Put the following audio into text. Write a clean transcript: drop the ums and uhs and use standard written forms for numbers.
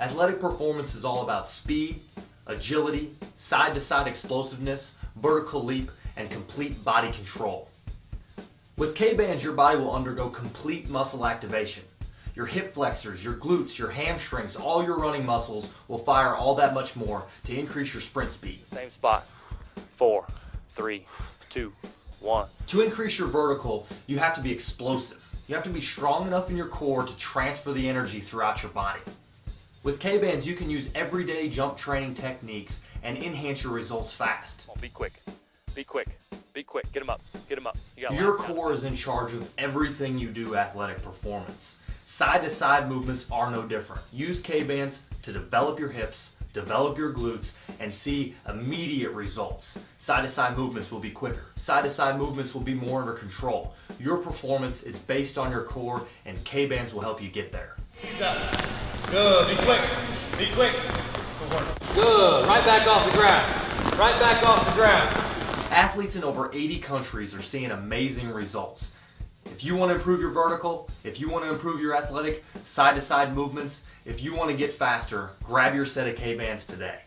Athletic performance is all about speed, agility, side-to-side explosiveness, vertical leap, and complete body control. With K-bands, your body will undergo complete muscle activation. Your hip flexors, your glutes, your hamstrings, all your running muscles will fire all that much more to increase your sprint speed. Same spot. 4, 3, 2, 1. To increase your vertical, you have to be explosive. You have to be strong enough in your core to transfer the energy throughout your body. With K-bands, you can use everyday jump training techniques and enhance your results fast. Oh, be quick. Be quick. Be quick. Get them up. Get them up. Your core is in charge of everything you do athletic performance. Side-to-side movements are no different. Use K-bands to develop your hips, develop your glutes, and see immediate results. Side-to-side movements will be quicker. Side-to-side movements will be more under control. Your performance is based on your core, and K-bands will help you get there. Good. Be quick. Be quick. Good. Right back off the ground. Right back off the ground. Athletes in over 80 countries are seeing amazing results. If you want to improve your vertical, if you want to improve your athletic side-to-side movements, if you want to get faster, grab your set of K-bands today.